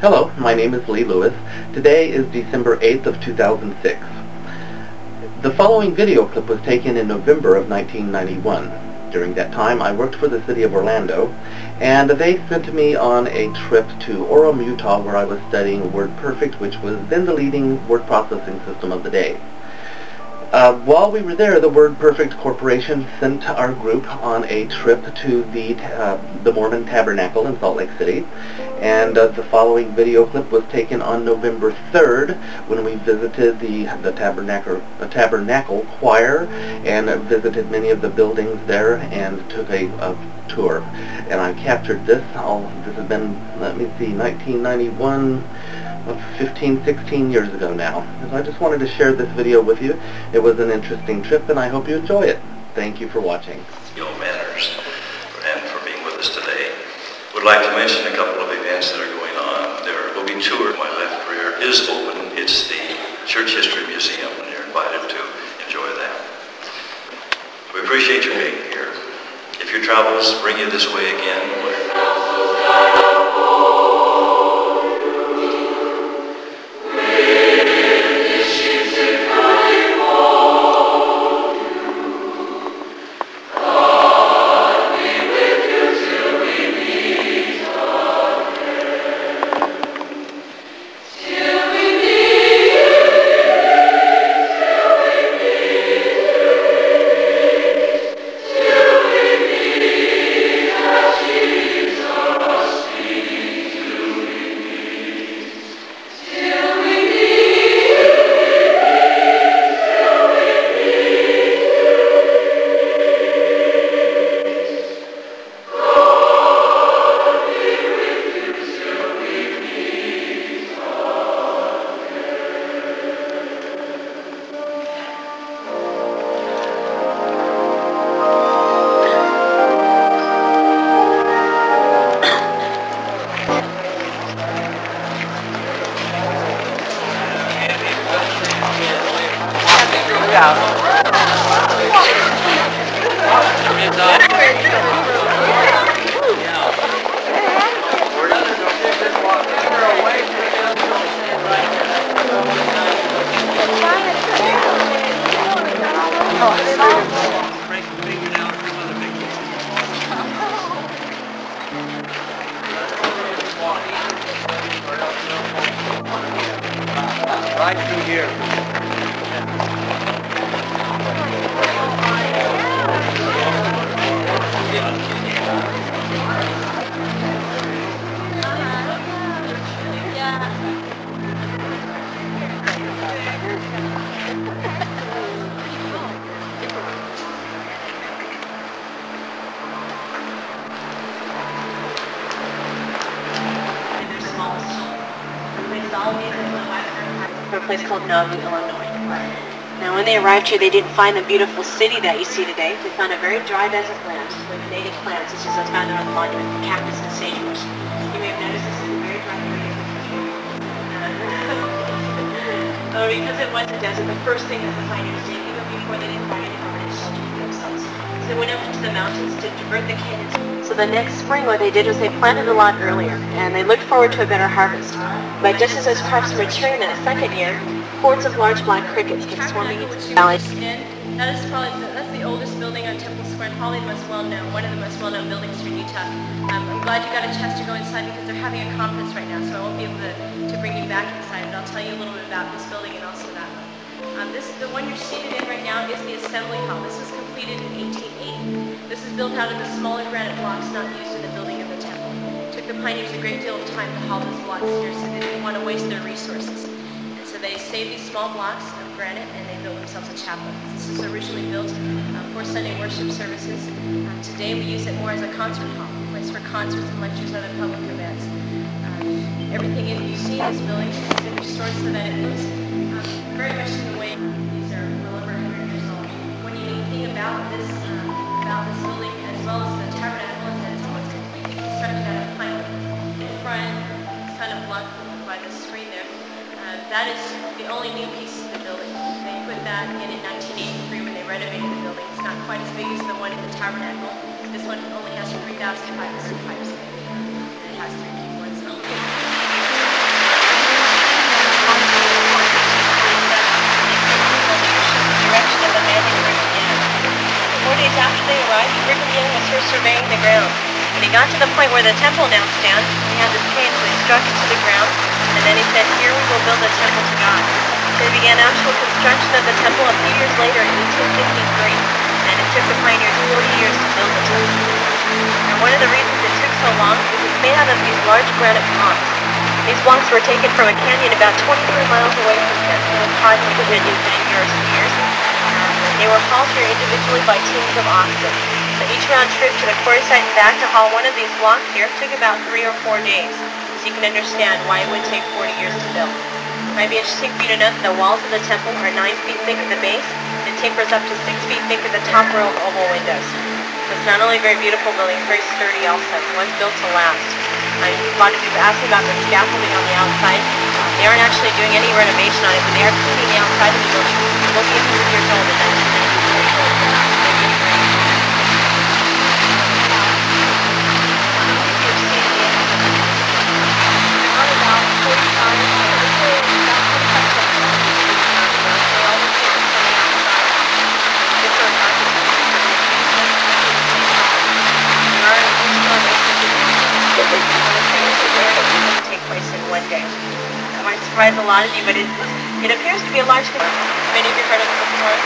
Hello, my name is Lee Lewis. Today is December 8th of 2006. The following video clip was taken in November of 1991. During that time, I worked for the city of Orlando, and they sent me on a trip to Orem, Utah, where I was studying WordPerfect, which was then the leading word processing system of the day. While we were there, the WordPerfect Corporation sent our group on a trip to the Mormon Tabernacle in Salt Lake City, and the following video clip was taken on November 3rd when we visited the Tabernacle Choir and visited many of the buildings there and took a tour. And I captured this. This has been, let me see, 1991. 15, 16 years ago now. So I just wanted to share this video with you. It was an interesting trip, and I hope you enjoy it. Thank you for watching. Your manners, and for being with us today. Would like to mention a couple of events that are going on. There will be tour. My left rear is open. It's the Church History Museum, and you're invited to enjoy that. We appreciate you being here. If your travels bring you this way again, right through here. From a place called Nauvoo, Illinois. Now when they arrived here, they didn't find the beautiful city that you see today. They found a very dry desert land with native plants, such as those found on the monument, cactus and sagebrush. You may have noticed this is a very dry area. Because it was a desert, the first thing that the pioneers did, even before they didn't find any permanent shelter for themselves, so they went up into the mountains to divert the canyons. So the next spring, what they did was they planted a lot earlier, and they looked forward to a better harvest. But just as those crops were maturing that second year, hordes of large black crickets came swarming into the valley. That's the oldest building on Temple Square, and probably the most well-known, one of the most well-known buildings for Utah. I'm glad you got a chance to go inside because they're having a conference right now, so I won't be able to bring you back inside, but I'll tell you a little bit about this building and also that one. This is the one you're seated in right now is the assembly hall. This was completed in 1880. This is built out of the smaller granite blocks not used in the building of the temple. It took the pioneers a great deal of time to haul those blocks here, so they didn't want to waste their resources. And so they saved these small blocks of granite and they built themselves a chapel. This was originally built for Sunday worship services. Today we use it more as a concert hall, a place for concerts and lectures and other public events. Everything you see in this building has been restored so that it looks very much in the way these are well over 100 years old. When you think about this building as well as the tabernacle, is that it's almost completely constructed out of pine in front, kind of blocked by the screen there. That is the only new piece of the building. They put that in 1983 when they renovated the building. It's not quite as big as the one in the tabernacle. This one only has 3,500 pipes. It has 3 keyboards. was surveying the ground. When he got to the point where the temple now stands, he had this cane, so he struck it to the ground, and then he said, "Here we will build a temple to God." They began actual construction of the temple a few years later in 1853, and it took the pioneers 40 years to build the temple. And one of the reasons it took so long is it's made out of these large granite blocks. These blocks were taken from a canyon about 23 miles away from here, so it's hard to put in these dangerous years. They were hauled here individually by teams of oxen. So each round trip to the quarry site and back to haul one of these blocks here took about 3 or 4 days. So you can understand why it would take 40 years to build. It might be interesting for you to note that the walls of the temple are 9 feet thick at the base and tapers up to 6 feet thick at the top row of oval windows. So it's not only a very beautiful building, it's very sturdy also. One's built to last. A lot of people asked me about the scaffolding on the outside. They aren't actually doing any renovation on it, but they are cleaning the outside of the building. It will be 100 years old in 1993. A lot of you, but it appears to be a large community. Many of you have heard of it before.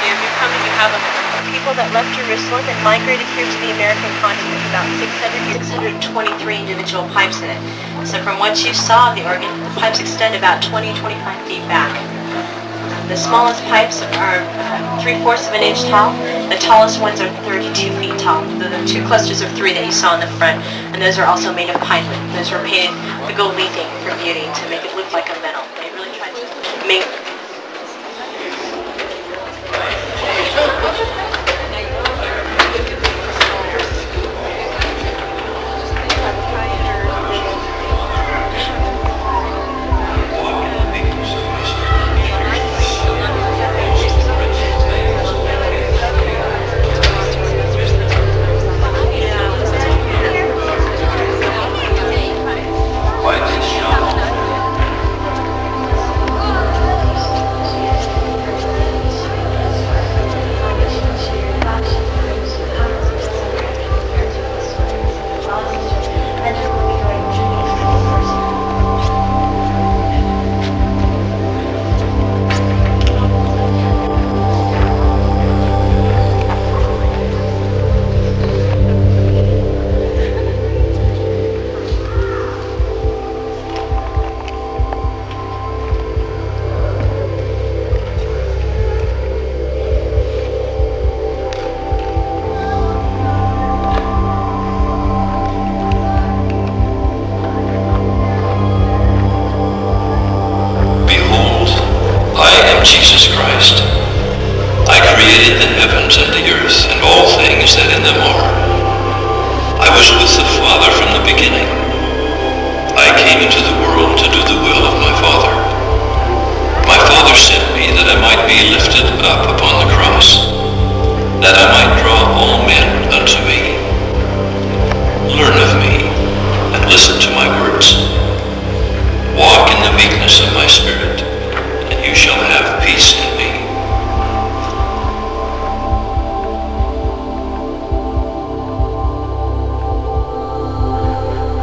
You come and you have a people that left Jerusalem and migrated here to the American continent, about 623 individual pipes in it. So from what you saw of the organ, the pipes extend about 20-25 feet back. The smallest pipes are 3/4 of an inch tall. The tallest ones are 32 feet tall. They're the two clusters of 3 that you saw in the front, and those are also made of pine wood. Those were painted the gold leafing for beauty to make it look like a metal. They really tried to make.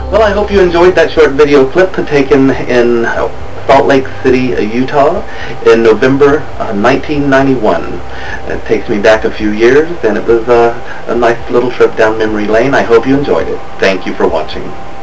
Well, I hope you enjoyed that short video clip taken in Salt Lake City, Utah in November 1991. It takes me back a few years, and it was a nice little trip down memory lane. I hope you enjoyed it. Thank you for watching.